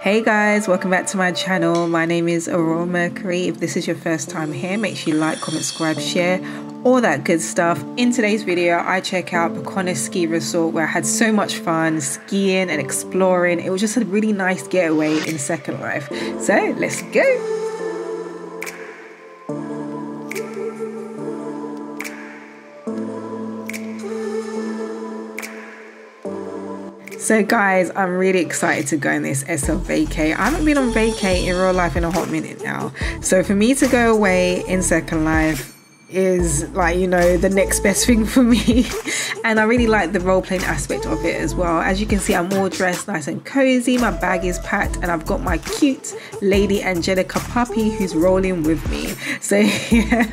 Hey guys, welcome back to my channel. My name is Aurora Mercury. If this is your first time here, make sure you like, comment, subscribe, share, all that good stuff. In today's video, I check out Poconos Ski Resort where I had so much fun skiing and exploring. It was just a really nice getaway in Second Life. So let's go. So guys, I'm really excited to go on this SL vacay. I haven't been on vacay in real life in a hot minute now. So for me to go away in Second Life is like, you know, the next best thing for me. And I really like the role-playing aspect of it as well. As you can see, I'm all dressed nice and cozy. My bag is packed and I've got my cute Lady Angelica puppy who's rolling with me. So yeah,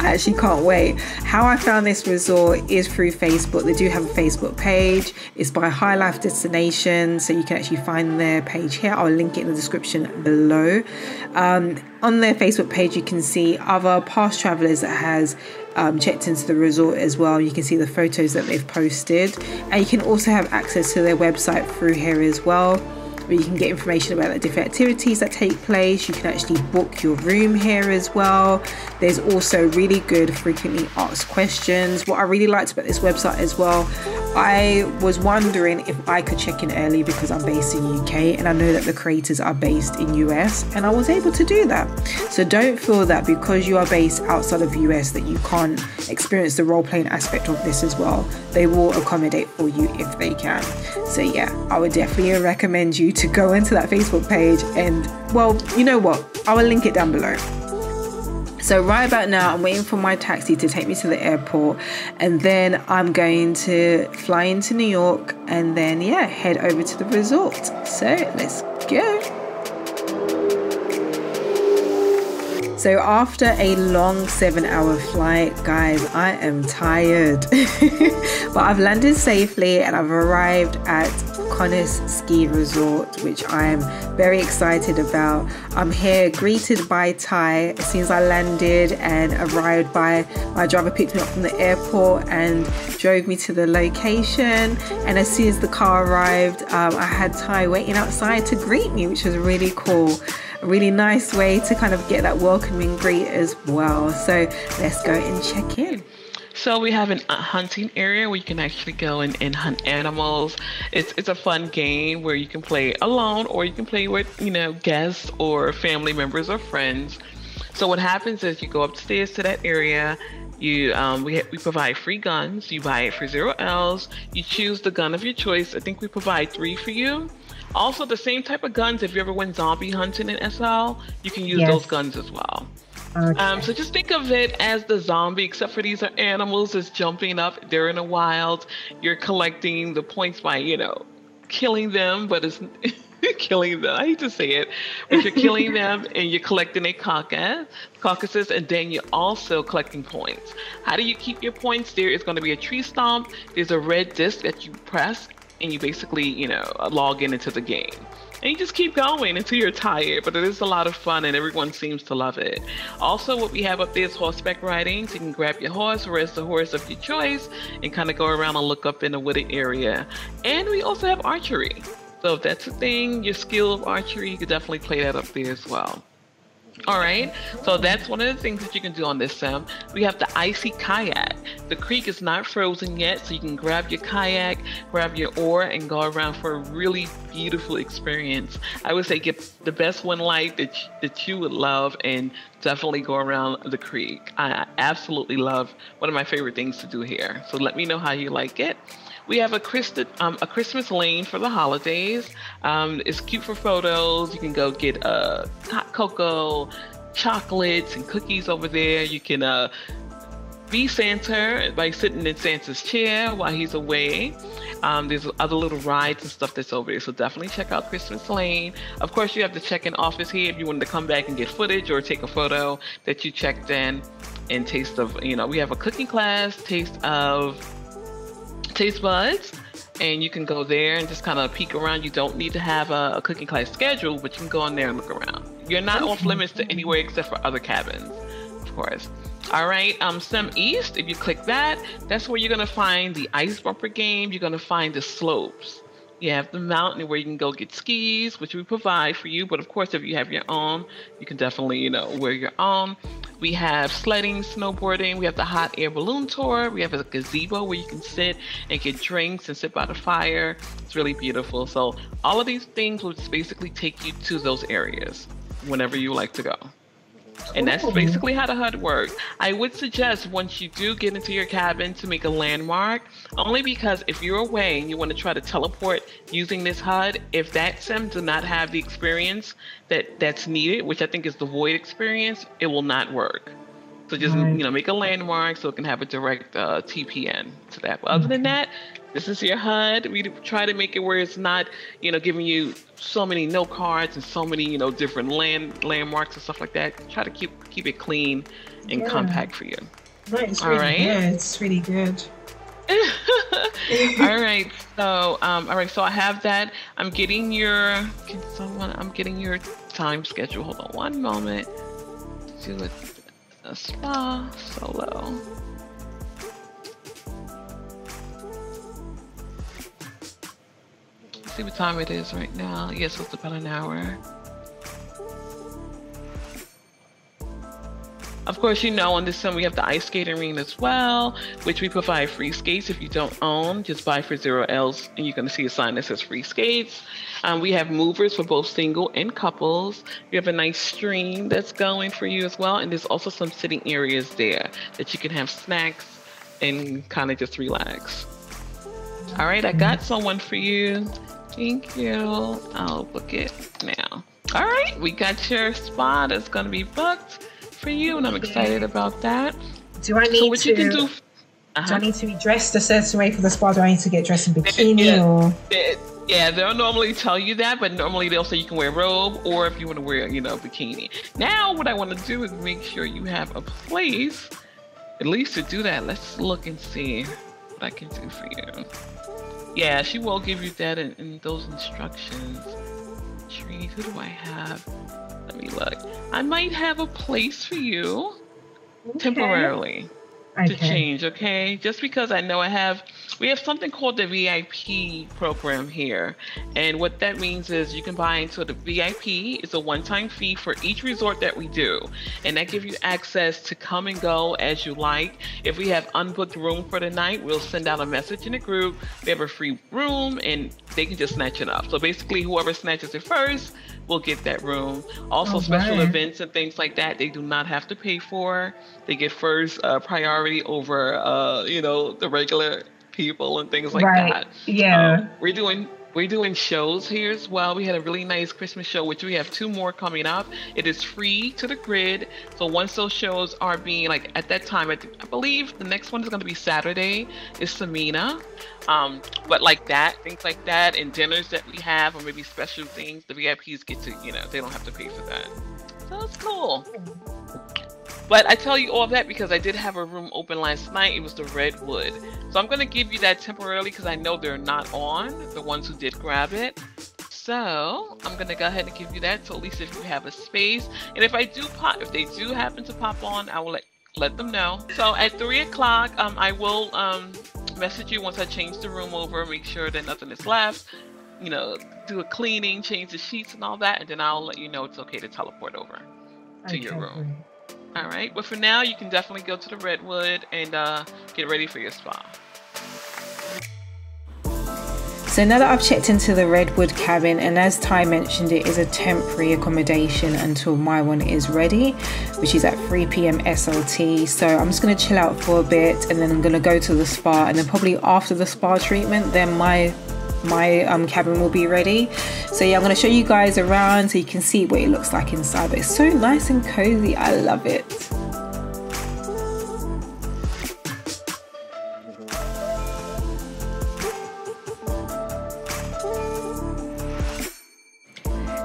I actually can't wait. How I found this resort is through Facebook. They do have a Facebook page. It's by High Life Destinations, so you can actually find their page here. I'll link it in the description below. On their Facebook page, you can see other past travelers that has checked into the resort as well. You can see the photos that they've posted, and you can also have access to their website through here as well, where you can get information about the different activities that take place. You can actually book your room here as well. There's also really good frequently asked questions. What I really liked about this website as well, I was wondering if I could check in early because I'm based in UK and I know that the creators are based in US, and I was able to do that. So don't feel that because you are based outside of US that you can't experience the role-playing aspect of this as well. They will accommodate for you if they can. So yeah, I would definitely recommend you to go into that Facebook page, and well, you know what, I will link it down below. So right about now, I'm waiting for my taxi to take me to the airport, and then I'm going to fly into New York and then yeah, head over to the resort. So let's go. So after a long 7-hour flight, guys, I am tired. But I've landed safely and I've arrived at Poconos Ski Resort, which I am very excited about. I'm here greeted by Ty as soon as I landed and arrived. By my driver picked me up from the airport and drove me to the location, and as soon as the car arrived, I had Ty waiting outside to greet me, which was really cool. A really nice way to kind of get that welcoming greet as well. So let's go and check in. So we have an hunting area where you can actually go and hunt animals. It's a fun game where you can play alone or you can play with, you know, guests or family members or friends. So what happens is you go upstairs to that area. You we provide free guns. You buy it for $0. You choose the gun of your choice. I think we provide 3 for you. Also, the same type of guns, if you ever went zombie hunting in SL, you can use those guns as well. Okay. So just think of it as the zombie, except for these are animals that's jumping up. They're in the wild. You're collecting the points by, you know, killing them, but it's killing them. I hate to say it, but you're killing them and you're collecting a caucuses, and then you're also collecting points. How do you keep your points? There is going to be a tree stump. There's a red disc that you press, and you basically, you know, log in into the game. And you just keep going until you're tired, but it is a lot of fun and everyone seems to love it. Also, what we have up there is horseback riding. So you can grab your horse, rest the horse of your choice, and kind of go around and look up in the wooded area. And we also have archery. So if that's a thing, your skill of archery, you could definitely play that up there as well. All right, so that's one of the things that you can do on this sim. We have the icy kayak. The creek is not frozen yet, so you can grab your kayak, grab your oar, and go around for a really beautiful experience. I would say get the best one light that you would love, and definitely go around the creek. I absolutely love, one of my favorite things to do here. So let me know how you like it. We have a Christmas lane for the holidays. It's cute for photos. You can go get hot cocoa, chocolates, and cookies over there. You can be Santa by sitting in Santa's chair while he's away. There's other little rides and stuff that's over there. So definitely check out Christmas Lane. Of course, you have the check-in office here if you wanted to come back and get footage or take a photo that you checked in. And taste of, you know, we have a cooking class, Taste Buds, and you can go there and just kind of peek around. You don't need to have a cooking class schedule, but you can go in there and look around. You're not off limits to anywhere except for other cabins, of course. All right, Sim East, if you click that, that's where you're going to find the ice bumper game. You're going to find the slopes. You have the mountain where you can go get skis, which we provide for you. But of course, if you have your own, you can definitely, wear your own. We have sledding, snowboarding. We have the hot air balloon tour. We have a gazebo where you can sit and get drinks and sit by the fire. It's really beautiful. So all of these things will just basically take you to those areas whenever you like to go. And that's basically how the HUD works. I would suggest once you do get into your cabin to make a landmark, only because if you're away and you want to try to teleport using this HUD, if that sim does not have the experience that's needed, which I think is the void experience, it will not work. So just, make a landmark so it can have a direct TPN to that. But other than that, this is your HUD. We try to make it where it's not, giving you so many note cards and so many, different landmarks and stuff like that. Try to keep it clean and compact for you. Right. It's really good. It's really good. All right. So, So I have that. I'm getting your time schedule. Hold on one moment. Do it. A spa solo. Let's see what time it is right now. Yes, it's about an hour. Of course, on this one we have the ice skating arena as well, which we provide free skates. If you don't own, just buy for $0 and you're going to see a sign that says free skates. We have movers for both single and couples. You have a nice stream that's going for you as well. And there's also some sitting areas there that you can have snacks and kind of just relax. All right, I got someone for you. Thank you. I'll book it now. All right, we got your spot. That's going to be booked for you, and I'm excited about that. Do I need do I need to be dressed a certain way for the spa? Do I need to get dressed in bikini? Yeah, they'll normally tell you that, but normally they'll say you can wear a robe or if you want to wear, bikini. Now, what I want to do is make sure you have a place at least to do that. Let's look and see what I can do for you. Yeah, she will give you that in those instructions. Tree, who do I have? Let me look. I might have a place for you temporarily to change, okay? Just because I know we have something called the VIP program here. And what that means is you can buy into the VIP. It's a one-time fee for each resort that we do. And that gives you access to come and go as you like. If we have unbooked room for the night, we'll send out a message in the group. We have a free room and they can just snatch it up. So basically whoever snatches it first will get that room. Also special events and things like that, they do not have to pay for. They get first priority over, the regular people and things like that. Yeah. We're doing shows here as well. We had a really nice Christmas show, which we have 2 more coming up. It is free to the grid. So once those shows are being at that time, I believe the next one is going to be Saturday. It's Samina. But things like that and dinners that we have or maybe special things, the VIPs get to, they don't have to pay for that. So it's cool. But I tell you all that because I did have a room open last night. It was the Redwood. So I'm going to give you that temporarily because I know they're not on, the ones who did grab it. So I'm going to go ahead and give you that. So at least if you have a space. And if they do happen to pop on, I will let them know. So at 3 o'clock, I will message you once I change the room over, make sure that nothing is left. Do a cleaning, change the sheets and all that. And then I'll let you know it's okay to teleport over to your room. All right, but for now, you can definitely go to the Redwood and get ready for your spa. So now that I've checked into the Redwood cabin, and as Ty mentioned, it is a temporary accommodation until my one is ready, which is at 3 p.m. SLT. So I'm just going to chill out for a bit, and then I'm going to go to the spa, and then probably after the spa treatment, then my cabin will be ready. So yeah, I'm going to show you guys around so you can see what it looks like inside, but it's so nice and cozy. I love it.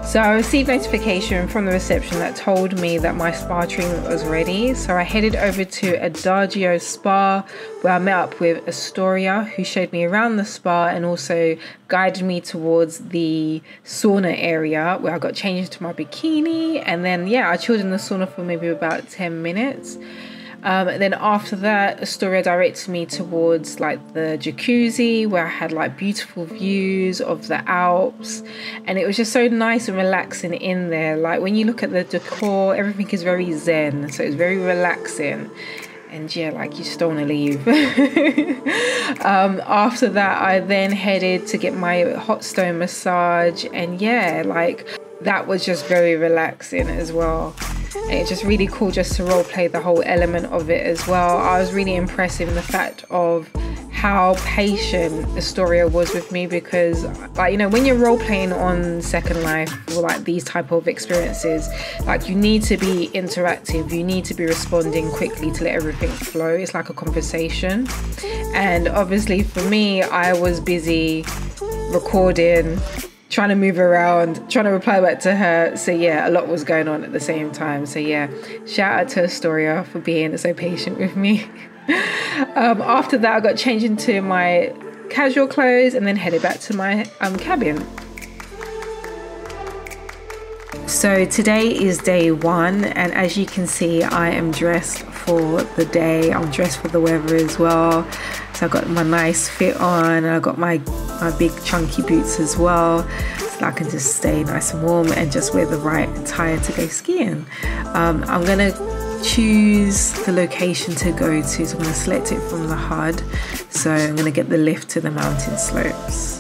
So I received notification from the reception that told me that my spa treatment was ready. So I headed over to Adagio Spa where I met up with Astoria, who showed me around the spa and also guided me towards the sauna area where I got changed into my bikini. And then, yeah, I chilled in the sauna for maybe about 10 minutes. And then after that, Astoria directs me towards like the jacuzzi, where I had like beautiful views of the Alps, and it was just so nice and relaxing in there. Like when you look at the decor, everything is very zen, so it's very relaxing. And yeah, like you just don't want to leave. After that, I then headed to get my hot stone massage, and yeah, like that was just very relaxing as well. And it's just really cool just to role play the whole element of it as well. I was really impressed in the fact of how patient Astoria was with me, because like, you know, when you're role playing on Second Life or like these type of experiences, like you need to be interactive, you need to be responding quickly to let everything flow. It's like a conversation, and obviously for me, I was busy recording, trying to move around, trying to reply back to her. So yeah, a lot was going on at the same time. So yeah, shout out to Astoria for being so patient with me. After that, I got changed into my casual clothes and then headed back to my cabin. So today is day one, and as you can see, I am dressed for the day. I'm dressed for the weather as well. So I got my nice fit on, and I got my big chunky boots as well, so I can just stay nice and warm and just wear the right attire to go skiing. I'm gonna choose the location to go to, so I'm gonna select it from the HUD. So I'm gonna get the lift to the mountain slopes.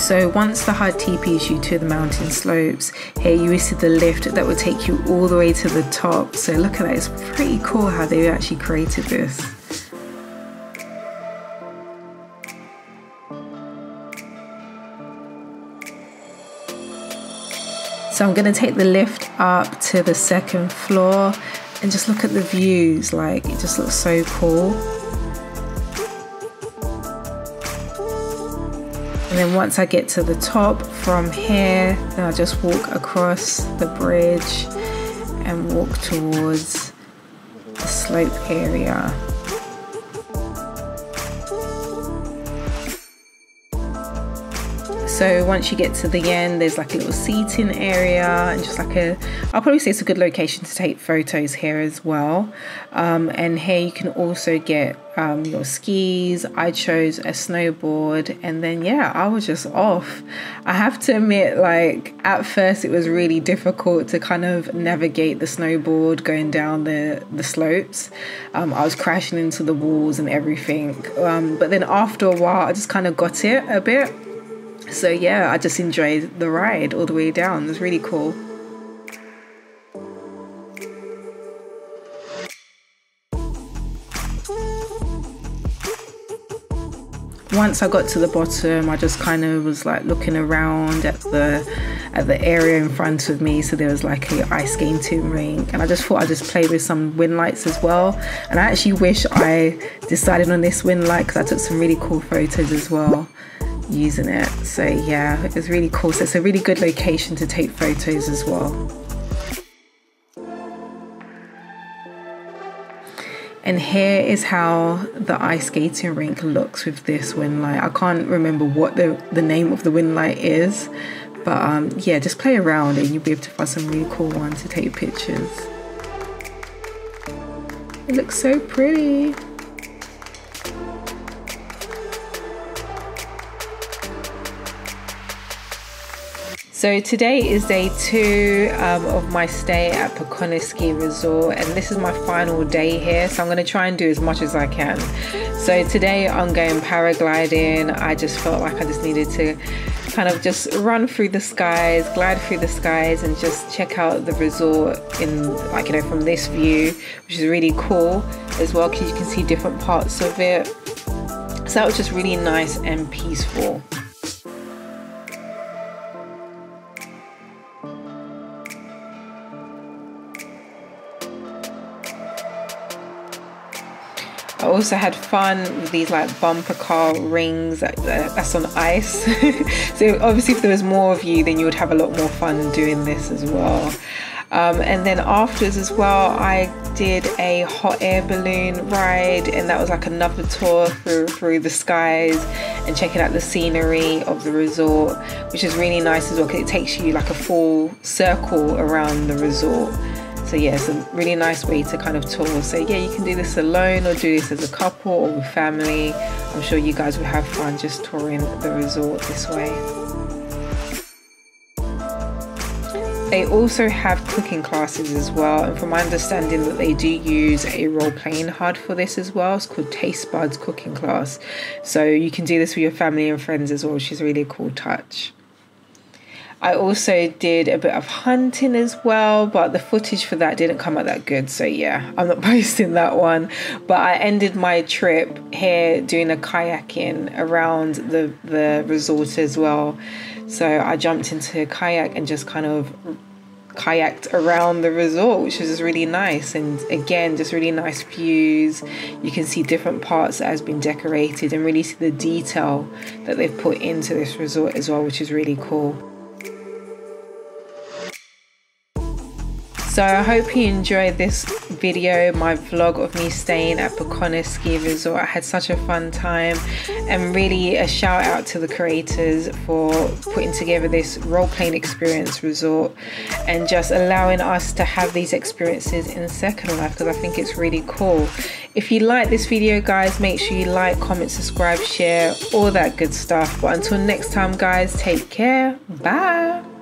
So once the HUD TPs you to the mountain slopes, here you will see the lift that will take you all the way to the top. So look at that, it's pretty cool how they actually created this. So I'm gonna take the lift up to the second floor and just look at the views, like it just looks so cool. And then once I get to the top from here, then I'll just walk across the bridge and walk towards the slope area. So once you get to the end, there's like a little seating area and just like a, I'll probably say it's a good location to take photos here as well. And here you can also get your skis. I chose a snowboard, and then yeah, I was just off. I have to admit, like at first it was really difficult to kind of navigate the snowboard going down the slopes. I was crashing into the walls and everything. But then after a while, I just kind of got it a bit. So yeah, I just enjoyed the ride all the way down. It was really cool. Once I got to the bottom, I just kind of was like looking around at the area in front of me. So there was like a ice skating rink, and I just thought I'd just play with some wind lights as well. And I actually wish I decided on this wind light, because I took some really cool photos as well using it. So yeah, it was really cool. So it's a really good location to take photos as well. And here is how the ice skating rink looks with this wind light. I can't remember what the name of the wind light is, but yeah, just play around and you'll be able to find some really cool ones to take pictures. It looks so pretty. So today is day two of my stay at Poconos Ski Resort, and this is my final day here, so I'm going to try and do as much as I can. So today I'm going paragliding. I just felt like I just needed to kind of just run through the skies, glide through the skies, and just check out the resort in, like, you know, from this view, which is really cool as well, because you can see different parts of it. So that was just really nice and peaceful. I also had fun with these like bumper car rings that's on ice. So obviously if there was more of you, then you would have a lot more fun doing this as well. And then afterwards as well, I did a hot air balloon ride, and that was like another tour through the skies and checking out the scenery of the resort, which is really nice as well, because it takes you like a full circle around the resort. So yeah, it's a really nice way to kind of tour. So yeah, you can do this alone or do this as a couple or with family. I'm sure you guys will have fun just touring the resort this way. They also have cooking classes as well, and from my understanding that they do use a role-playing HUD for this as well. It's called Taste Buds Cooking Class, so you can do this with your family and friends as well, which is really a cool touch. I also did a bit of hunting as well, but the footage for that didn't come out that good, so yeah, I'm not posting that one. But I ended my trip here doing a kayaking around the resort as well. So I jumped into a kayak and just kind of kayaked around the resort, which is really nice, and again just really nice views. You can see different parts that has been decorated and really see the detail that they've put into this resort as well, which is really cool. So I hope you enjoyed this video, my vlog of me staying at Poconos Ski Resort. I had such a fun time, and really a shout out to the creators for putting together this role-playing experience resort and just allowing us to have these experiences in Second Life, because I think it's really cool. If you like this video guys, make sure you like, comment, subscribe, share, all that good stuff. But until next time guys, take care, bye!